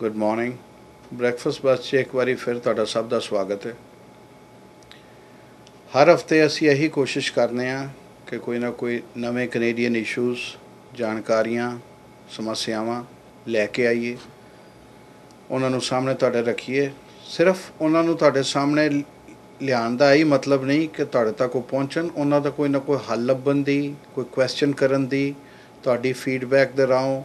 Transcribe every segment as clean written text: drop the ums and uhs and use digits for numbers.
Good morning breakfast बस एक बार फिर तुहाडा सब का स्वागत है। हर हफ्ते असीं यही कोशिश करने कि कोई ना कोई नवे कैनेडियन इशूज़ जानकारियां समस्यावां लैके आइए, उन्होंने सामने तुहाडे रखिए। सिर्फ उन्होंने तुहाडे सामने ਲਿਆਉਣ ਦਾ ਇਹ ਮਤਲਬ ਨਹੀਂ ਕਿ ਤੁਹਾਡੇ ਤੱਕ ਉਹ ਪਹੁੰਚਣ, ਉਹਨਾਂ ਦਾ ਕੋਈ ਨਾ ਕੋਈ ਹੱਲ ਲੱਭਣ ਦੀ, ਕੋਈ ਕੁਐਸਚਨ ਕਰਨ ਦੀ, ਤੁਹਾਡੀ ਫੀਡਬੈਕ ਦੇ ਰਾਹੋਂ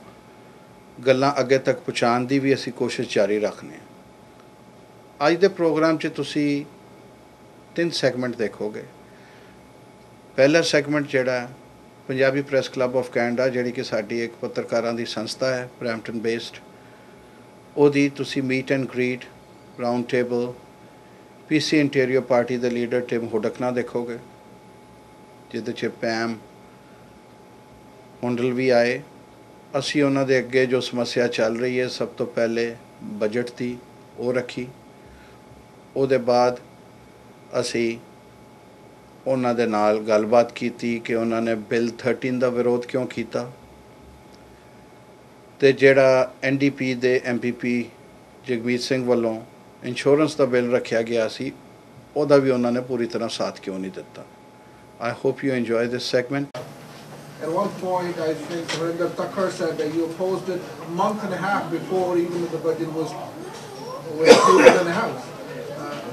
ਗੱਲਾਂ ਅੱਗੇ ਤੱਕ ਪਹੁੰਚਾਉਣ ਦੀ ਵੀ ਅਸੀਂ ਕੋਸ਼ਿਸ਼ ਜਾਰੀ ਰੱਖਦੇ ਹਾਂ। ਅੱਜ ਦੇ ਪ੍ਰੋਗਰਾਮ 'ਚ ਤੁਸੀਂ ਤਿੰਨ ਸੈਗਮੈਂਟ ਦੇਖੋਗੇ। ਪਹਿਲਾ ਸੈਗਮੈਂਟ ਜਿਹੜਾ Punjabi press club of Canada, ਜਿਹੜੀ ਕਿ ਸਾਡੀ ਇੱਕ ਪੱਤਰਕਾਰਾਂ ਦੀ ਸੰਸਥਾ ਹੈ ਬਰੈਂਪਟਨ ਬੇਸਡ, ਉਹਦੀ ਤੁਸੀਂ meet and greet round table PC Ontario party के लीडर टिम हुडक ना देखोगे, जिद पैम हंडल भी आए। असी उन्होंने अगे जो समस्या चल रही है, सब तो पहले बजट की वो रखी, उसके बाद असी उन्होंने नाल गलबात की कि उन्होंने बिल 13 का विरोध क्यों किया, तो जेड़ा NDP के MPP जगमीत सिंह वालों इंश्योरेंस का बिल रखा गया सी, उहदा भी उन्होंने पूरी तरह साथ क्यों नहीं दिता। I hope you enjoy this segment. At one point, I think Surinder Thakur said that you opposed it a month and a half before even the budget was approved in the House.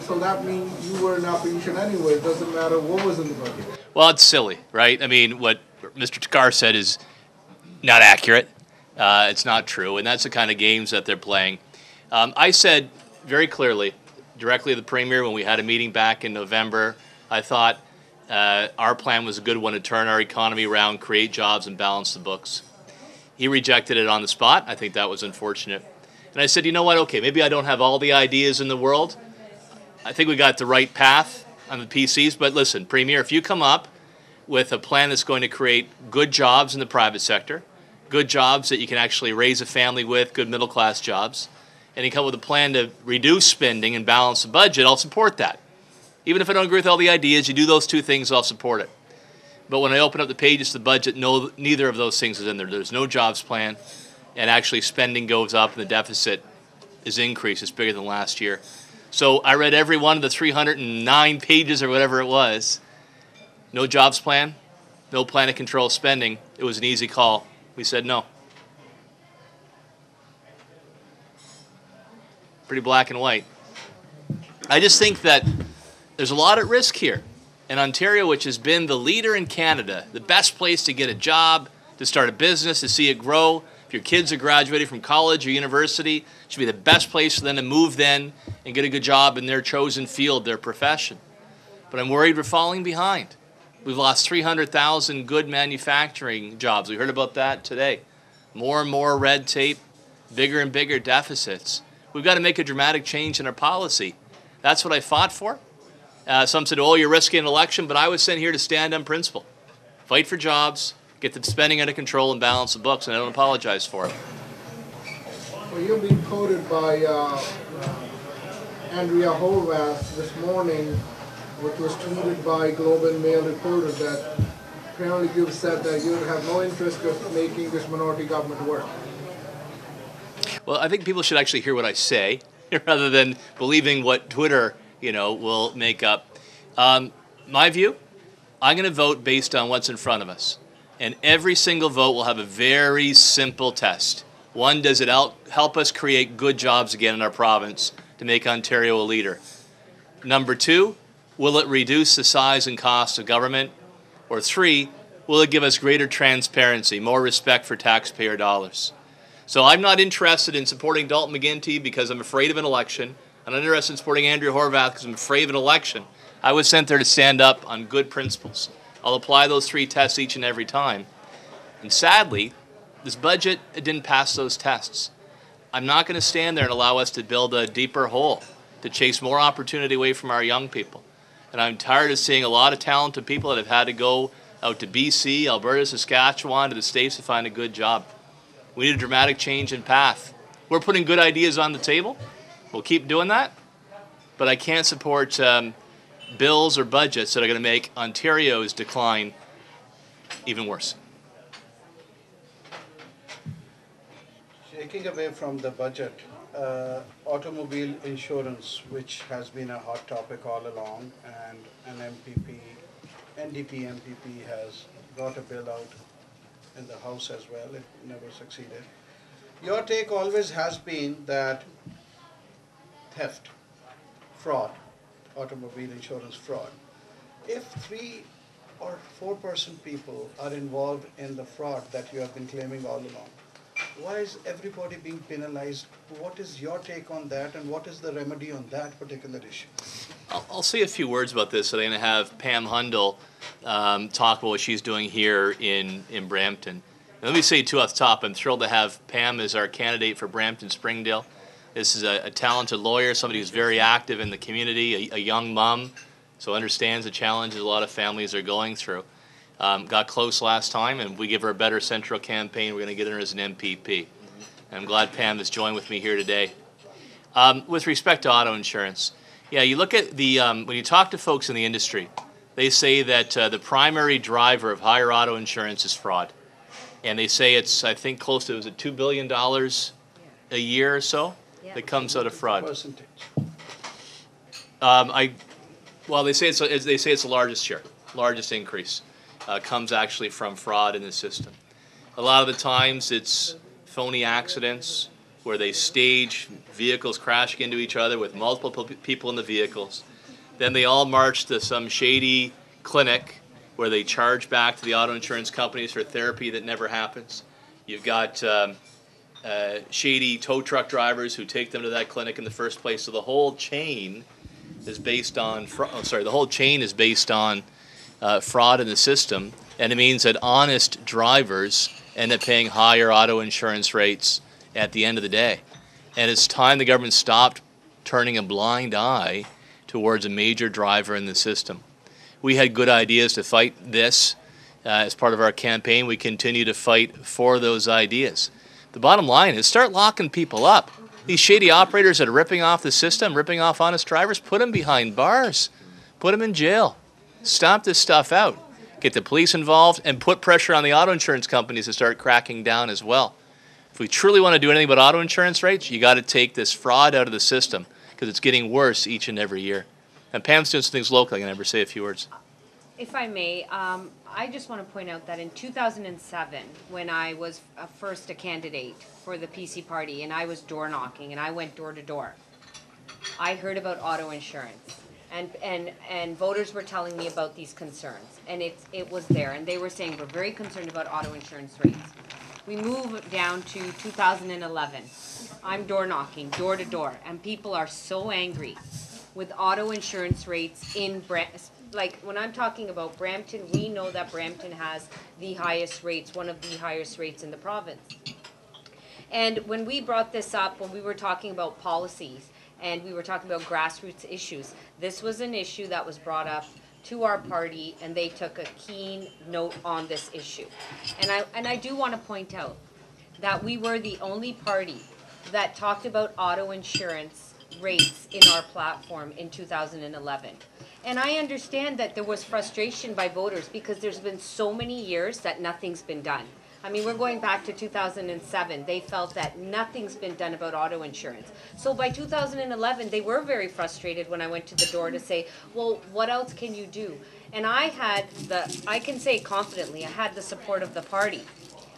So that means you were in opposition anyway. It doesn't matter what was in the budget. Well, it's silly, right? I mean, what Mr. Thakur said is not accurate. It's not true, and that's the kind of games that they're playing. I said very clearly, directly to the Premier when we had a meeting back in November, I thought our plan was a good one to turn our economy around, create jobs, and balance the books. He rejected it on the spot. I think that was unfortunate. And I said, you know what, okay, maybe I don't have all the ideas in the world. I think we got the right path on the PCs, but listen, Premier, if you come up with a plan that's going to create good jobs in the private sector, good jobs that you can actually raise a family with, good middle-class jobs, and he come up with a plan to reduce spending and balance the budget, I'll support that. Even if I don't agree with all the ideas, you do those two things, I'll support it. But when I open up the pages to the budget, no, neither of those things is in there. There's no jobs plan, and actually spending goes up and the deficit is increased. It's bigger than last year. So I read every one of the 309 pages or whatever it was. No jobs plan, no plan to control spending. It was an easy call. We said no. Pretty black and white. I just think that there's a lot at risk here. And Ontario, which has been the leader in Canada, the best place to get a job, to start a business, to see it grow. If your kids are graduating from college or university, it should be the best place for them to move then and get a good job in their chosen field, their profession. But I'm worried we're falling behind. We've lost 300,000 good manufacturing jobs. We heard about that today. More and more red tape, bigger and bigger deficits. We've got to make a dramatic change in our policy. That's what I fought for. Some said, oh, you're risking an election, but I was sent here to stand on principle. Fight for jobs, get the spending under control, and balance the books, and I don't apologize for it. Well, you're being quoted by Andrea Horwath this morning, which was tweeted by Globe and Mail reporter that apparently you've said that you have no interest in making this minority government work. Well, I think people should actually hear what I say rather than believing what Twitter, will make up. My view, I'm going to vote based on what's in front of us. And every single vote will have a very simple test. One, does it help us create good jobs again in our province to make Ontario a leader? Number two, will it reduce the size and cost of government? Or three, will it give us greater transparency, more respect for taxpayer dollars? So I'm not interested in supporting Dalton McGuinty because I'm afraid of an election. I'm not interested in supporting Andrea Horwath because I'm afraid of an election. I was sent there to stand up on good principles. I'll apply those three tests each and every time. And sadly, this budget, it didn't pass those tests. I'm not going to stand there and allow us to build a deeper hole, to chase more opportunity away from our young people. And I'm tired of seeing a lot of talented people that have had to go out to BC, Alberta, Saskatchewan, to the States to find a good job. We need a dramatic change in path. We're putting good ideas on the table. We'll keep doing that. But I can't support bills or budgets that are going to make Ontario's decline even worse. taking away from the budget, automobile insurance, which has been a hot topic all along, and an NDP MPP has brought a bill out in the House as well. It never succeeded. Your take always has been that theft, fraud, automobile insurance fraud. If 3 or 4% people are involved in the fraud that you have been claiming all along, why is everybody being penalized? What is your take on that, and what is the remedy on that particular issue? I'll say a few words about this, and I'm going to have Pam Hundal talk about what she's doing here in Brampton. And let me say, too, off the top, I'm thrilled to have Pam as our candidate for Brampton Springdale. This is a talented lawyer, somebody who's very active in the community, a young mom, so understands the challenges a lot of families are going through. Got close last time, and if we give her a better central campaign, we're going to get her as an MPP. And I'm glad Pam has joined with me here today. With respect to auto insurance, yeah, you look at the, when you talk to folks in the industry, they say that the primary driver of higher auto insurance is fraud. And they say it's, I think, close to, was it $2 billion a year or so that comes out of fraud? Well, they say it's the largest share, largest increase. Comes actually from fraud in the system. A lot of the times it's phony accidents where they stage vehicles crashing into each other with multiple people in the vehicles. Then they all march to some shady clinic where they charge back to the auto insurance companies for therapy that never happens. You've got shady tow truck drivers who take them to that clinic in the first place. So the whole chain is based on fraud in the system, and it means that honest drivers end up paying higher auto insurance rates at the end of the day. And it's time the government stopped turning a blind eye towards a major driver in the system. We had good ideas to fight this as part of our campaign. We continue to fight for those ideas. The bottom line is start locking people up. These shady operators that are ripping off the system, ripping off honest drivers, put them behind bars, put them in jail. Stomp this stuff out, get the police involved, and put pressure on the auto insurance companies to start cracking down as well. If we truly want to do anything about auto insurance rates, you got to take this fraud out of the system because it's getting worse each and every year. And Pam's doing some things locally. I can never say a few words. If I may, I just want to point out that in 2007, when I was first a candidate for the PC Party and I was door knocking and I went door to door, I heard about auto insurance. And voters were telling me about these concerns, and it was there, and they were saying we're very concerned about auto insurance rates. We move down to 2011. I'm door knocking, door to door, and people are so angry with auto insurance rates in Brampton. Like when I'm talking about Brampton, we know that Brampton has the highest rates, one of the highest rates in the province. And when we brought this up, when we were talking about policies, and we were talking about grassroots issues, this was an issue that was brought up to our party, and they took a keen note on this issue. And I do want to point out that we were the only party that talked about auto insurance rates in our platform in 2011. And I understand that there was frustration by voters because there's been so many years that nothing's been done. I mean, we're going back to 2007. They felt that nothing's been done about auto insurance. So by 2011, they were very frustrated when I went to the door to say, well, what else can you do? And I had the, I can say confidently, I had the support of the party.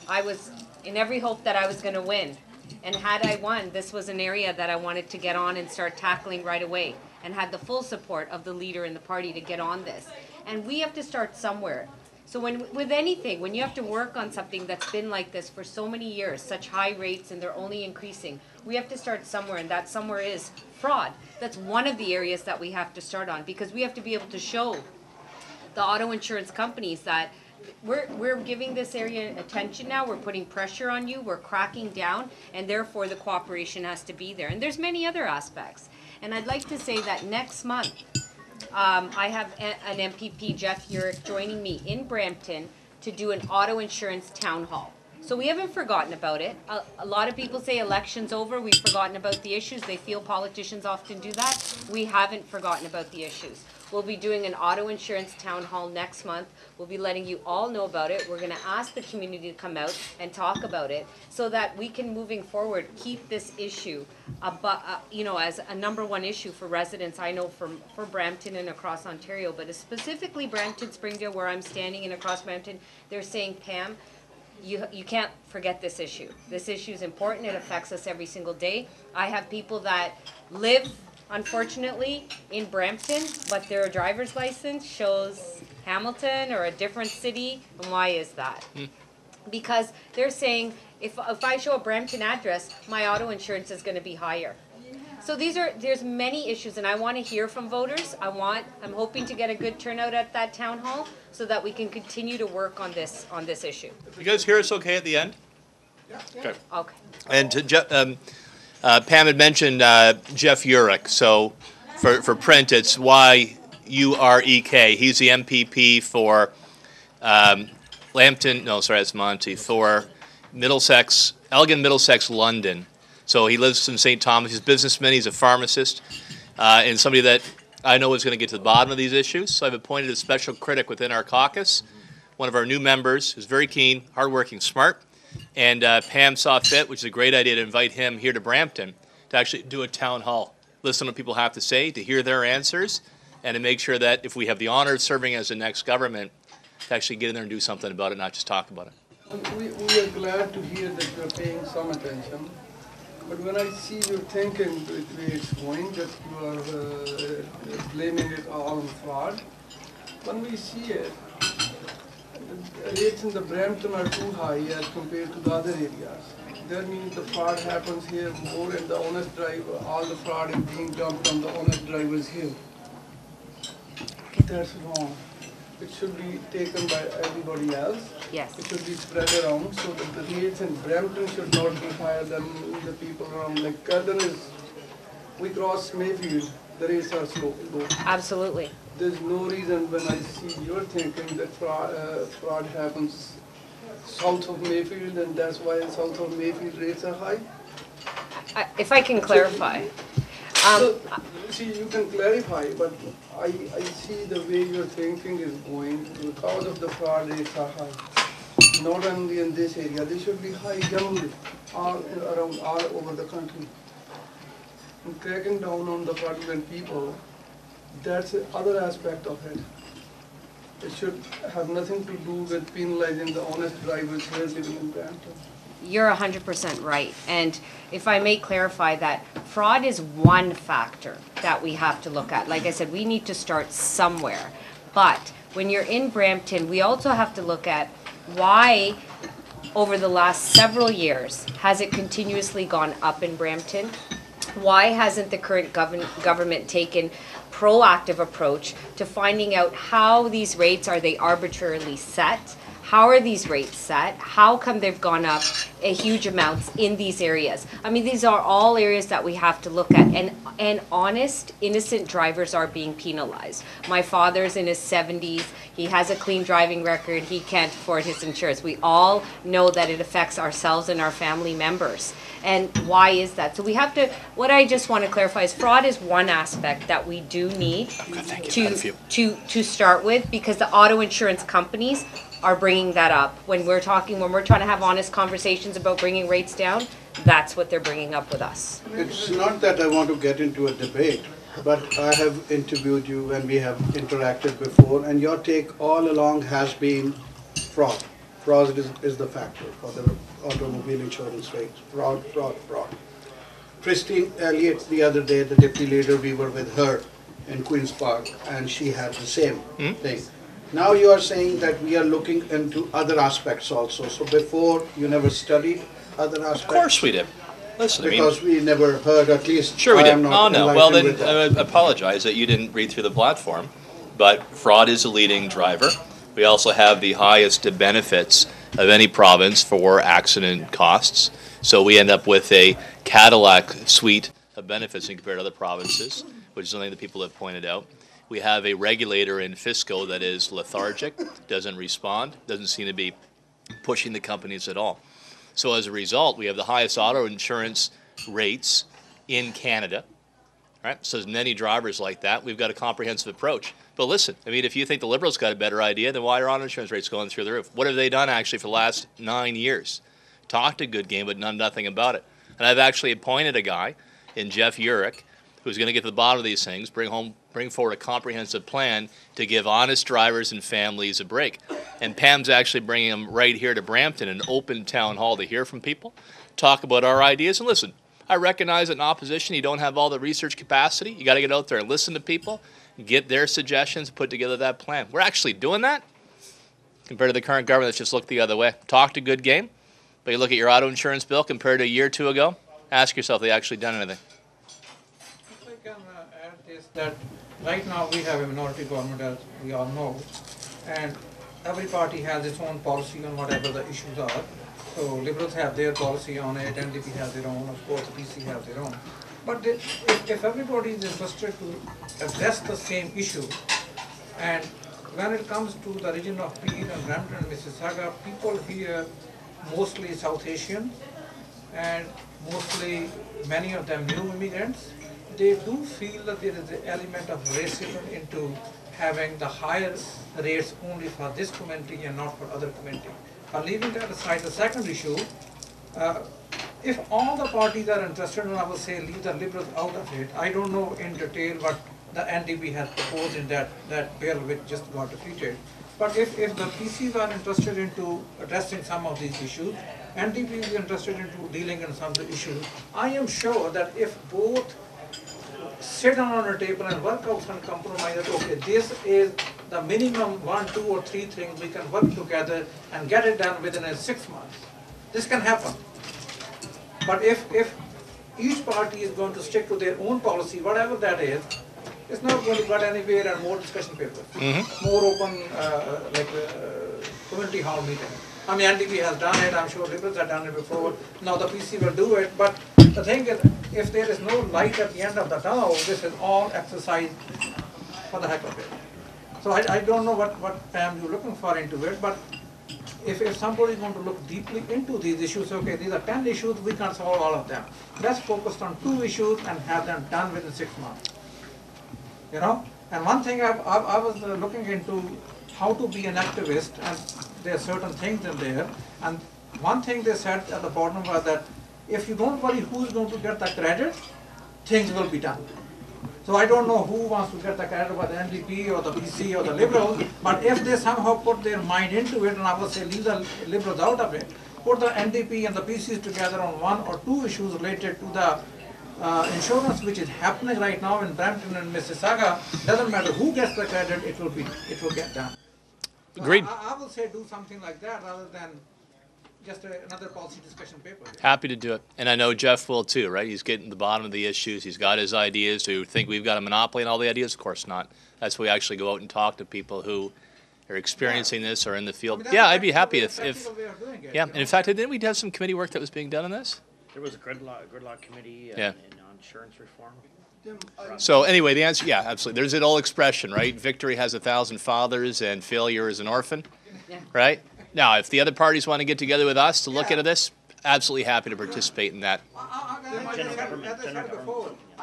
I was in every hope that I was going to win. And had I won, this was an area that I wanted to get on and start tackling right away, and had the full support of the leader in the party to get on this. And we have to start somewhere. So with anything, when you have to work on something that's been like this for so many years, such high rates, and they're only increasing, we have to start somewhere, and that somewhere is fraud. That's one of the areas that we have to start on, because we have to be able to show the auto insurance companies that we're giving this area attention now, we're putting pressure on you, we're cracking down, and therefore the cooperation has to be there. And there's many other aspects. And I'd like to say that next month, I have an MPP, Jeff Yurek, joining me in Brampton to do an auto insurance town hall. So we haven't forgotten about it. A lot of people say election's over, we've forgotten about the issues. They feel politicians often do that. We haven't forgotten about the issues. We'll be doing an auto insurance town hall next month. We'll be letting you all know about it. We're going to ask the community to come out and talk about it so that we can, moving forward, keep this issue as a number one issue for residents. I know for Brampton and across Ontario, but specifically Brampton, Springdale, where I'm standing, and across Brampton, they're saying, Pam, you can't forget this issue. This issue is important. It affects us every single day. I have people that live, unfortunately, in Brampton, but their driver's license shows Hamilton or a different city. And why is that? Because they're saying, if I show a Brampton address, my auto insurance is going to be higher. So there's many issues, and I want to hear from voters. I'm hoping to get a good turnout at that town hall so that we can continue to work on this issue. You guys hear us okay at the end? Yeah. Okay. Okay. And to Pam had mentioned Jeff Yurek. So for print, it's Y-U-R-E-K. He's the MPP for Middlesex, Elgin, Middlesex, London. So he lives in St. Thomas. He's a businessman. He's a pharmacist, and somebody that I know is going to get to the bottom of these issues. So I've appointed a special critic within our caucus, one of our new members who's very keen, hardworking, smart. And Pam saw fit, which is a great idea, to invite him here to Brampton to actually do a town hall, listen to what people have to say, to hear their answers, and to make sure that if we have the honor of serving as the next government, to actually get in there and do something about it, not just talk about it. We are glad to hear that you're paying some attention. But when I see your thinking, the way it's going, that you are blaming it all on fraud, when we see it, the rates in the Brampton are too high as compared to the other areas. That means the fraud happens here more, and the honest driver, all the fraud is being dumped on the honest drivers here. That's wrong. It should be taken by everybody else. Yes. It should be spread around so that the rates in Brampton should not be higher than the people around. Like Cardin is, we cross Mayfield, the rates are slow. Absolutely. There's no reason when I see your thinking that fraud happens south of Mayfield, and that's why south of Mayfield rates are high. If I can clarify. So, you can clarify, but I see the way your thinking is going because of the fraud rates are high. Not only in this area, they should be high generally, all over the country. And cracking down on the fraudulent people, that's another aspect of it. It should have nothing to do with penalizing the honest drivers here living in Brampton. You're 100% right, and if I may clarify that, fraud is one factor that we have to look at. Like I said, we need to start somewhere, but when you're in Brampton, we also have to look at why over the last several years has it continuously gone up in Brampton? Why hasn't the current government taken proactive approach to finding out how these rates are they arbitrarily set? How are these rates set? How come they've gone up a huge amounts in these areas? I mean, these are all areas that we have to look at. And honest, innocent drivers are being penalized. My father's in his 70s. He has a clean driving record. He can't afford his insurance. We all know that it affects ourselves and our family members. And why is that? So we have to, what I just want to clarify is fraud is one aspect that we do need to start with, because the auto insurance companies are bringing that up. When we're trying to have honest conversations about bringing rates down, that's what they're bringing up with us. It's not that I want to get into a debate, but I have interviewed you and we have interacted before, and your take all along has been fraud. Fraud is the factor for the automobile insurance rates. Fraud, fraud, fraud. Christine Elliott, the other day, the deputy leader, we were with her in Queen's Park, and she had the same thing. Now you are saying that we are looking into other aspects also. So before, you never studied other aspects? Of course we did. Listen, because we never heard, at least. Sure we did. Oh, no. Well, then I apologize that you didn't read through the platform. But fraud is a leading driver. We also have the highest benefits of any province for accident costs. So we end up with a Cadillac suite of benefits compared to other provinces, which is something that people have pointed out. We have a regulator in FISCO that is lethargic, doesn't respond, doesn't seem to be pushing the companies at all. So as a result, we have the highest auto insurance rates in Canada. Right? So there's many drivers like that. We've got a comprehensive approach. But listen, I mean, if you think the Liberals got a better idea, then why are auto insurance rates going through the roof? What have they done, actually, for the last 9 years? Talked a good game, but done nothing about it. And I've actually appointed a guy in Jeff Yurek who's going to get to the bottom of these things, bring forward a comprehensive plan to give honest drivers and families a break. And Pam's actually bringing them right here to Brampton, an open town hall, to hear from people, talk about our ideas, and listen. I recognize that in opposition, you don't have all the research capacity. You got to get out there and listen to people, get their suggestions, put together that plan. We're actually doing that compared to the current government that's just looked the other way. Talked a good game, but you look at your auto insurance bill compared to a year or two ago, ask yourself, have they actually done anything? If I can add this, that right now we have a minority government, as we all know, and every party has its own policy on whatever the issues are. So Liberals have their policy on it, NDP has their own, of course, PC has their own. But if everybody is interested to address the same issue, and when it comes to the region of Peel and Brampton and Mississauga, people here, mostly South Asian, and mostly many of them new immigrants, they do feel that there is an element of racism into having the higher rates only for this community and not for other community. Leaving that aside, the second issue, if all the parties are interested, and I would say leave the Liberals out of it, I don't know in detail what the NDP has proposed in that bill which just got defeated. But if the PCs are interested into addressing some of these issues, NDP is interested into dealing in some of the issues, I am sure that if both sit down on a table and work out some compromise that, okay, this is the minimum 1, 2, or 3 things we can work together and get it done within 6 months. This can happen. But if each party is going to stick to their own policy, whatever that is, it's not going to get anywhere and more discussion papers, more open community hall meeting. I mean, NDP has done it, I'm sure Liberals have done it before, now the PC will do it, but the thing is, if there is no light at the end of the tunnel, this is all exercise for the heck of it. So I don't know what Pam you're looking for into it, but if somebody is going to look deeply into these issues, okay, these are 10 issues, we can't solve all of them. Let's focus on 2 issues and have them done within 6 months. You know? And one thing I was looking into how to be an activist, and there are certain things in there, and one thing they said at the bottom was that if you don't worry who's going to get the credit, things will be done. So I don't know who wants to get the credit by the NDP or the PC or the Liberals, but if they somehow put their mind into it, and I would say leave the Liberals out of it, put the NDP and the PCs together on 1 or 2 issues related to the insurance which is happening right now in Brampton and Mississauga, doesn't matter who gets the credit, it will get done. So agreed. I will say do something like that rather than just another policy discussion paper. Happy to do it. And I know Jeff will too, right? He's getting to the bottom of the issues. He's got his ideas. Do you think we've got a monopoly on all the ideas? Of course not. That's why we actually go out and talk to people who are experiencing this or in the field. I mean, yeah, I'd be happy if it, yeah, and in fact, didn't we have some committee work that was being done on this? There was a gridlock committee and on insurance reform. So anyway, the answer, yeah, absolutely. There's an old expression, right? Victory has 1,000 fathers and failure is an orphan, right? Now, if the other parties want to get together with us to look into this, absolutely happy to participate in that. I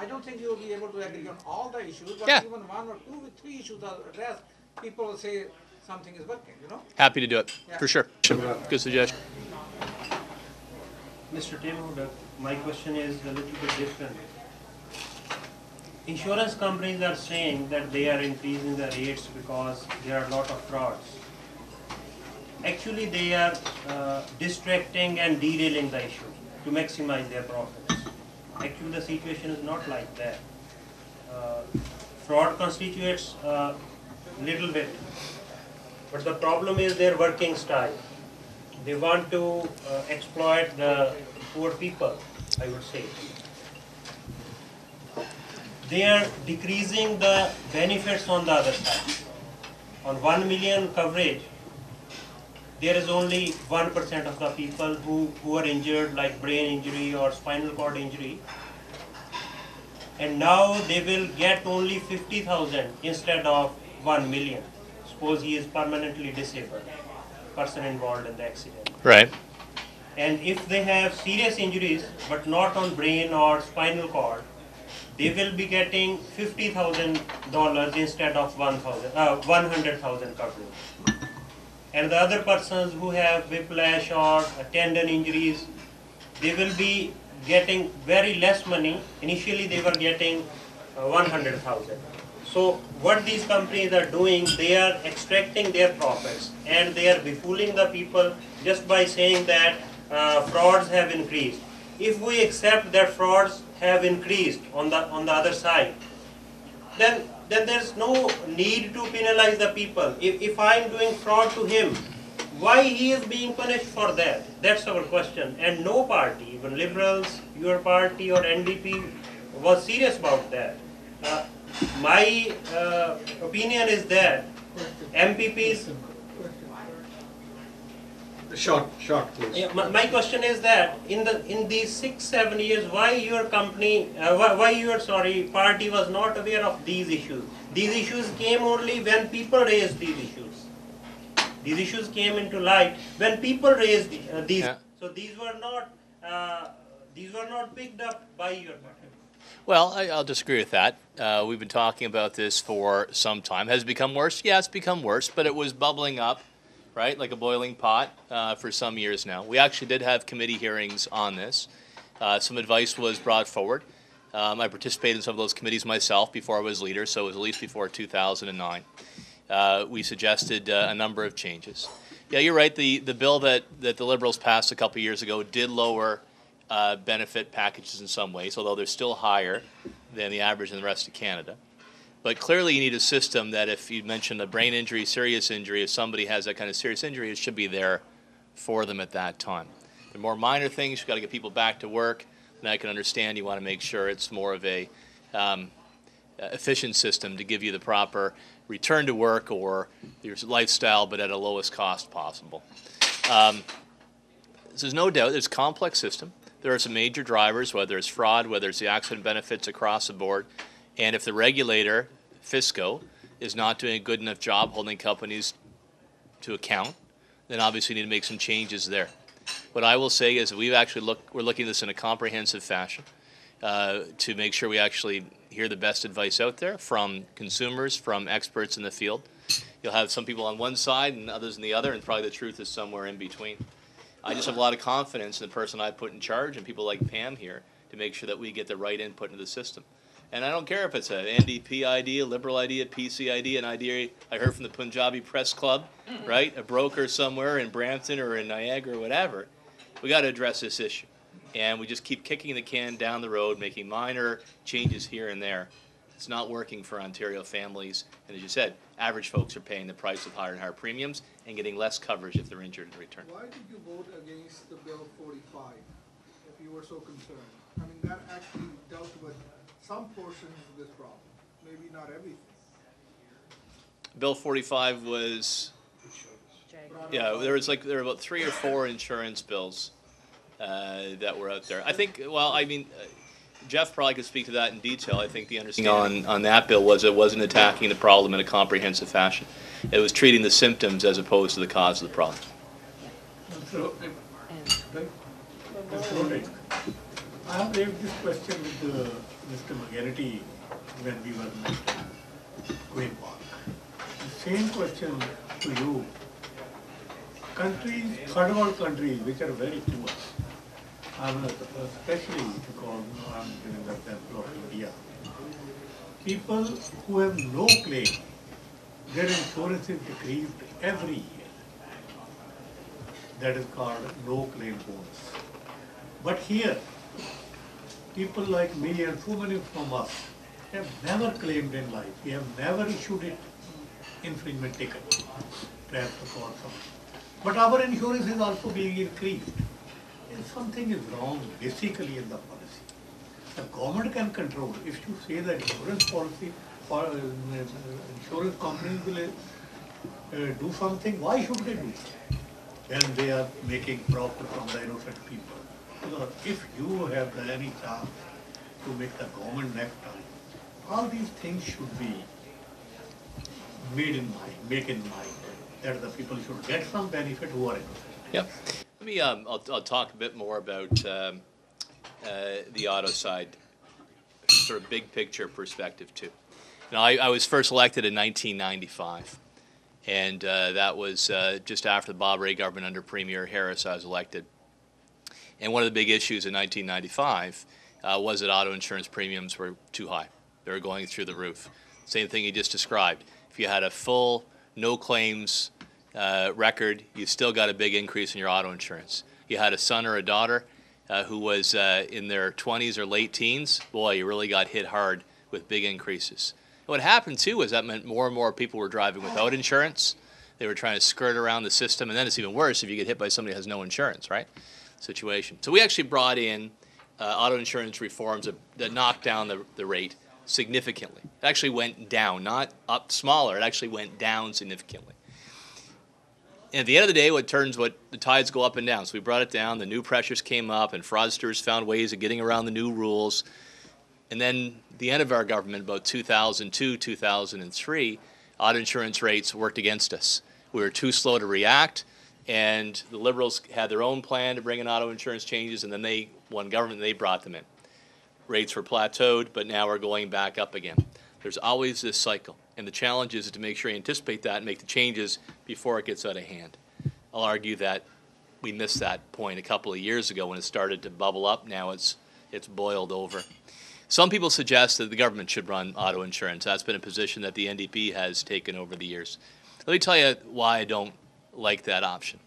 don't think you'll be able to agree on all the issues, but even 1 or 2 or 3 issues are addressed, people will say something is working, you know? Happy to do it, for sure. Good suggestion. Mr. Tim Hudak, my question is a little bit different. Insurance companies are saying that they are increasing the rates because there are a lot of frauds. Actually, they are distracting and derailing the issue to maximize their profits. Actually, the situation is not like that. Fraud constitutes a little bit, but the problem is their working style. They want to exploit the poor people, I would say. They are decreasing the benefits on the other side. On 1 million coverage, there is only 1% of the people who are injured, like brain injury or spinal cord injury. And now they will get only 50,000 instead of 1 million. Suppose he is permanently disabled, person involved in the accident. Right. And if they have serious injuries, but not on brain or spinal cord, they will be getting $50,000 instead of $100,000 coverage. And the other persons who have whiplash or tendon injuries, they will be getting very less money. Initially they were getting 100,000. So what these companies are doing, they are extracting their profits and they are befooling the people just by saying that frauds have increased. If we accept that frauds have increased on the other side, then there's no need to penalize the people. If I'm doing fraud to him, why he is being punished for that? That's our question. And no party, even Liberals, your party or NDP, was serious about that. My opinion is that MPPs... Short, please. Yeah, my question is that in these 6-7 years, why your company, party was not aware of these issues? These issues came only when people raised these issues. These issues came into light when people raised these. Yeah. So these were not picked up by your party. Well, I'll disagree with that. We've been talking about this for some time. Has it become worse? Yeah, it's become worse, but it was bubbling up, right, like a boiling pot for some years now. We actually did have committee hearings on this. Some advice was brought forward. I participated in some of those committees myself before I was leader, so it was at least before 2009. We suggested a number of changes. Yeah, you're right, the bill that the Liberals passed a couple years ago did lower benefit packages in some ways, although they're still higher than the average in the rest of Canada. But clearly you need a system that if you mention a brain injury, serious injury, if somebody has that kind of serious injury, it should be there for them at that time. The more minor things, you've got to get people back to work, and I can understand you want to make sure it's more of a efficient system to give you the proper return to work or your lifestyle, but at the lowest cost possible. So there's no doubt it's a complex system. There are some major drivers, whether it's fraud, whether it's the accident benefits across the board. And if the regulator, FISCO, is not doing a good enough job holding companies to account, then obviously you need to make some changes there. What I will say is we've actually we're looking at this in a comprehensive fashion to make sure we actually hear the best advice out there from consumers, from experts in the field. You'll have some people on one side and others on the other, and probably the truth is somewhere in between. I just have a lot of confidence in the person I put in charge and people like Pam here to make sure that we get the right input into the system. And I don't care if it's an NDP idea, Liberal idea, PC idea, an idea I heard from the Punjabi Press Club, right? A broker somewhere in Brampton or in Niagara or whatever. We got to address this issue. And we just keep kicking the can down the road, making minor changes here and there. It's not working for Ontario families. And as you said, average folks are paying the price of higher and higher premiums and getting less coverage if they're injured in return. Why did you vote against the Bill 45 if you were so concerned? I mean, that actually dealt with some portions of this problem, maybe not everything. Bill 45 was, yeah, there were about 3 or 4 insurance bills that were out there. I think, well, I mean, Jeff probably could speak to that in detail. I think the understanding on that bill was it wasn't attacking the problem in a comprehensive fashion. It was treating the symptoms as opposed to the cause of the problem. Absolutely. Absolutely. I have raised this question with Mr. McGuinty when we were at Queen Park. The same question to you. Countries, third world countries, which are very poor, especially because I'm giving the example of India, people who have no claim, their insurance is decreased every year. That is called no claim bonus. But here, people like me and so many from us have never claimed in life. We have never issued an infringement ticket, perhaps for some. But our insurance is also being increased. And something is wrong basically in the policy. The government can control. If you say that insurance policy or insurance companies will do something, why should they do it? Then they are making profit from the innocent people. So if you have any chance to make the government next time, all these things should be made in mind, that the people should get some benefit who are innocent. Yep. Let me, I'll talk a bit more about the auto side sort of big picture perspective too. Now, I was first elected in 1995, and that was just after the Bob Rae government under Premier Harris. I was elected, and one of the big issues in 1995 was that auto insurance premiums were too high. They were going through the roof. Same thing you just described. If you had a full no claims record, you've still got a big increase in your auto insurance. You had a son or a daughter who was in their 20s or late teens, boy, you really got hit hard with big increases. And what happened, too, is that meant more and more people were driving without insurance. They were trying to skirt around the system, and then it's even worse if you get hit by somebody who has no insurance, right, situation. So we actually brought in auto insurance reforms that knocked down the rate significantly. It actually went down, not up smaller. It actually went down significantly. And at the end of the day, the tides go up and down. So we brought it down, the new pressures came up, and fraudsters found ways of getting around the new rules. And then the end of our government, about 2002, 2003, auto insurance rates worked against us. We were too slow to react, and the Liberals had their own plan to bring in auto insurance changes, and then they won government and they brought them in. Rates were plateaued, but now we're going back up again. There's always this cycle. And the challenge is to make sure you anticipate that and make the changes before it gets out of hand. I'll argue that we missed that point a couple of years ago when it started to bubble up. Now it's boiled over. Some people suggest that the government should run auto insurance. That's been a position that the NDP has taken over the years. Let me tell you why I don't like that option.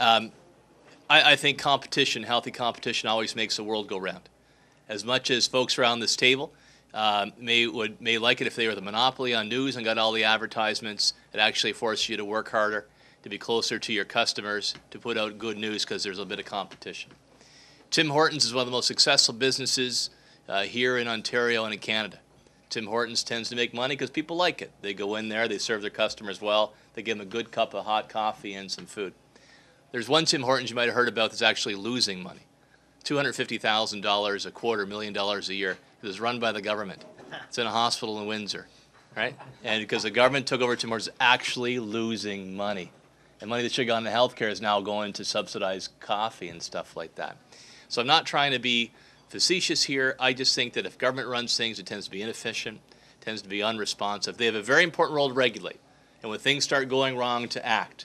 I think competition, healthy competition, always makes the world go round. As much as folks around this table may like it if they were the monopoly on news and got all the advertisements. It actually forces you to work harder, to be closer to your customers, to put out good news because there's a bit of competition. Tim Hortons is one of the most successful businesses here in Ontario and in Canada. Tim Hortons tends to make money because people like it. They go in there, they serve their customers well, they give them a good cup of hot coffee and some food. There's one Tim Hortons you might have heard about that's actually losing money. $250,000 a quarter, $1 million a year. It was run by the government. It's in a hospital in Windsor, right? And because the government took over Tim Hortons, actually losing money. And money that should have gone to health care is now going to subsidize coffee and stuff like that. So I'm not trying to be facetious here. I just think that if government runs things, it tends to be inefficient, tends to be unresponsive. They have a very important role to regulate. And when things start going wrong, to act.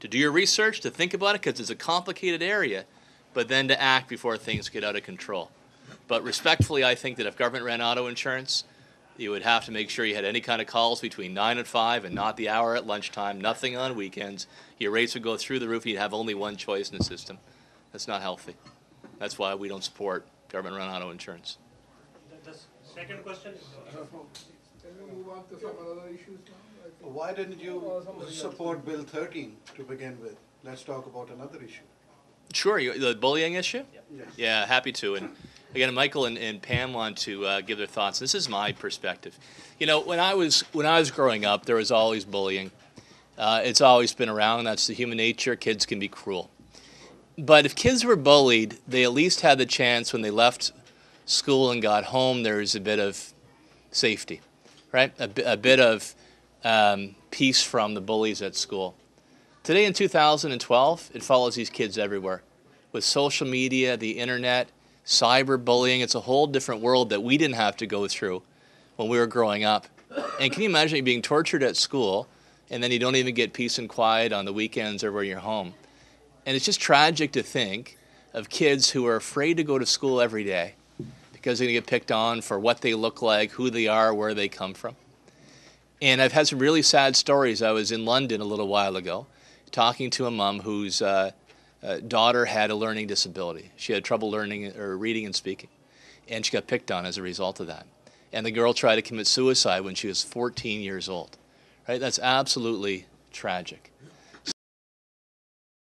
To do your research, to think about it, because it's a complicated area, but then to act before things get out of control. But respectfully, I think that if government ran auto insurance, you would have to make sure you had any kind of calls between 9 and 5 and not the hour at lunchtime, nothing on weekends. Your rates would go through the roof. You'd have only one choice in the system. That's not healthy. That's why we don't support government-run auto insurance. The second question? Can we move on to some other issues now? Why didn't you support Bill 13 to begin with? Let's talk about another issue. Sure, the bullying issue? Yes. Yeah, happy to. And again, Michael and Pam want to give their thoughts. This is my perspective. You know, when I was growing up, there was always bullying. It's always been around. That's the human nature. Kids can be cruel. But if kids were bullied, they at least had the chance when they left school and got home, there was a bit of safety, right? A bit of peace from the bullies at school. Today in 2012, it follows these kids everywhere. With social media, the internet, cyberbullying, it's a whole different world that we didn't have to go through when we were growing up. And can you imagine you being tortured at school and then you don't even get peace and quiet on the weekends or when you're home? And it's just tragic to think of kids who are afraid to go to school every day because they're going to get picked on for what they look like, who they are, where they come from. And I've had some really sad stories. I was in London a little while ago, talking to a mom whose daughter had a learning disability. She had trouble learning or reading and speaking, and she got picked on as a result of that. And the girl tried to commit suicide when she was 14 years old. Right? That's absolutely tragic.